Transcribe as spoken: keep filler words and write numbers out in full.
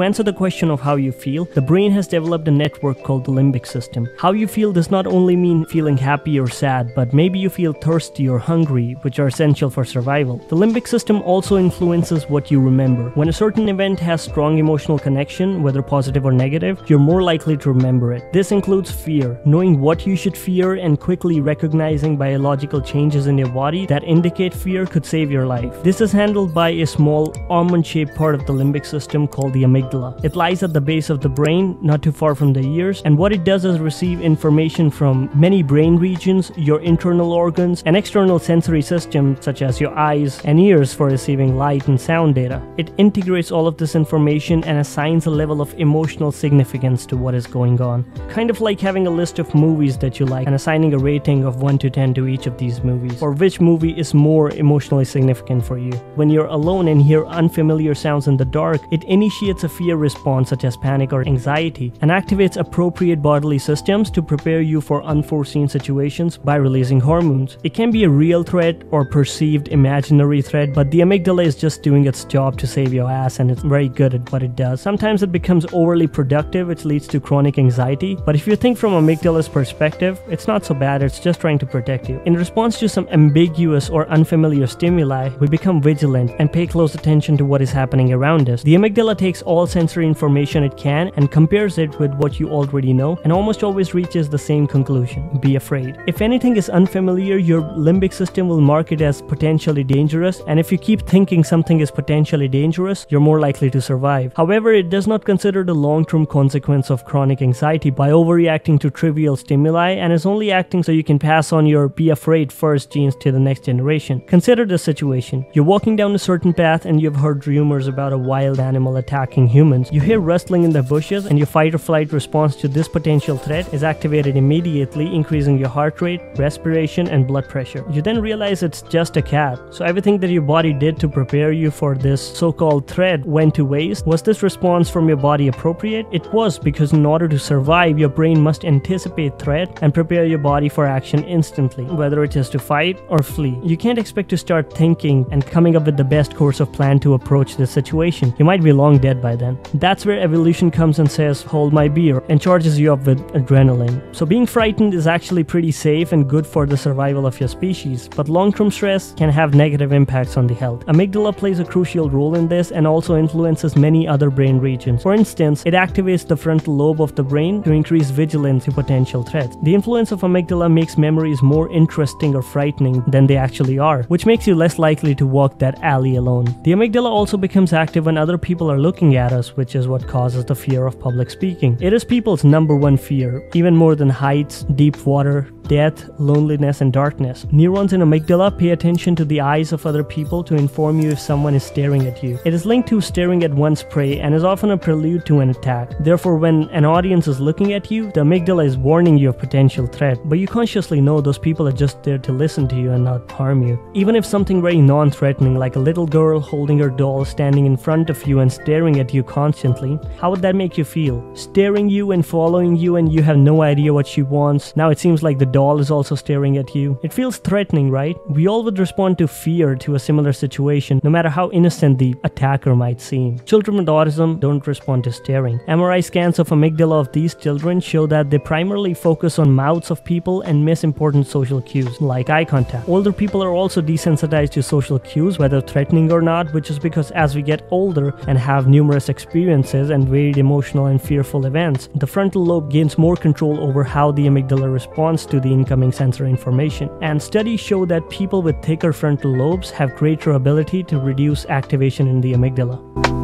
To answer the question of how you feel, the brain has developed a network called the limbic system. How you feel does not only mean feeling happy or sad, but maybe you feel thirsty or hungry, which are essential for survival. The limbic system also influences what you remember. When a certain event has strong emotional connection, whether positive or negative, you're more likely to remember it. This includes fear, knowing what you should fear and quickly recognizing biological changes in your body that indicate fear could save your life. This is handled by a small almond-shaped part of the limbic system called the amygdala. It lies at the base of the brain, not too far from the ears, and what it does is receive information from many brain regions, your internal organs, and external sensory systems such as your eyes and ears for receiving light and sound data. It integrates all of this information and assigns a level of emotional significance to what is going on. Kind of like having a list of movies that you like and assigning a rating of one to ten to each of these movies, or which movie is more emotionally significant for you. When you're alone and hear unfamiliar sounds in the dark, it initiates a fear response such as panic or anxiety and activates appropriate bodily systems to prepare you for unforeseen situations by releasing hormones. It can be a real threat or perceived imaginary threat, but the amygdala is just doing its job to save your ass, and it's very good at what it does. Sometimes it becomes overly productive, which leads to chronic anxiety, but if you think from amygdala's perspective, it's not so bad, it's just trying to protect you. In response to some ambiguous or unfamiliar stimuli, we become vigilant and pay close attention to what is happening around us. The amygdala takes all sensory information it can and compares it with what you already know, and almost always reaches the same conclusion: be afraid. If anything is unfamiliar, your limbic system will mark it as potentially dangerous, and if you keep thinking something is potentially dangerous, you're more likely to survive. However, it does not consider the long-term consequence of chronic anxiety by overreacting to trivial stimuli, and is only acting so you can pass on your be afraid first genes to the next generation. Consider the situation. You're walking down a certain path and you've heard rumors about a wild animal attacking humans. You hear rustling in the bushes and your fight or flight response to this potential threat is activated immediately, increasing your heart rate, respiration, and blood pressure. You then realize it's just a cat. So everything that your body did to prepare you for this so-called threat went to waste. Was this response from your body appropriate? It was, because in order to survive, your brain must anticipate threat and prepare your body for action instantly, whether it is to fight or flee. You can't expect to start thinking and coming up with the best course of plan to approach this situation. You might be long dead by then. That's where evolution comes and says, hold my beer, and charges you up with adrenaline. So being frightened is actually pretty safe and good for the survival of your species, but long-term stress can have negative impacts on the health. Amygdala plays a crucial role in this and also influences many other brain regions. For instance, it activates the frontal lobe of the brain to increase vigilance to potential threats. The influence of amygdala makes memories more interesting or frightening than they actually are, which makes you less likely to walk that alley alone. The amygdala also becomes active when other people are looking at us, which is what causes the fear of public speaking. It is people's number one fear, even more than heights, deep water, death, loneliness, and darkness. Neurons in amygdala pay attention to the eyes of other people to inform you if someone is staring at you. It is linked to staring at one's prey and is often a prelude to an attack. Therefore, when an audience is looking at you, the amygdala is warning you of potential threat, but you consciously know those people are just there to listen to you and not harm you. Even if something very non-threatening, like a little girl holding her doll standing in front of you and staring at you constantly, how would that make you feel? Staring you and following you, and you have no idea what she wants. Now it seems like the dog All is also staring at you. It feels threatening, right? We all would respond to fear to a similar situation, no matter how innocent the attacker might seem. Children with autism don't respond to staring. M R I scans of amygdala of these children show that they primarily focus on mouths of people and miss important social cues, like eye contact. Older people are also desensitized to social cues, whether threatening or not, which is because as we get older and have numerous experiences and varied emotional and fearful events, the frontal lobe gains more control over how the amygdala responds to the incoming sensory information. And studies show that people with thicker frontal lobes have greater ability to reduce activation in the amygdala.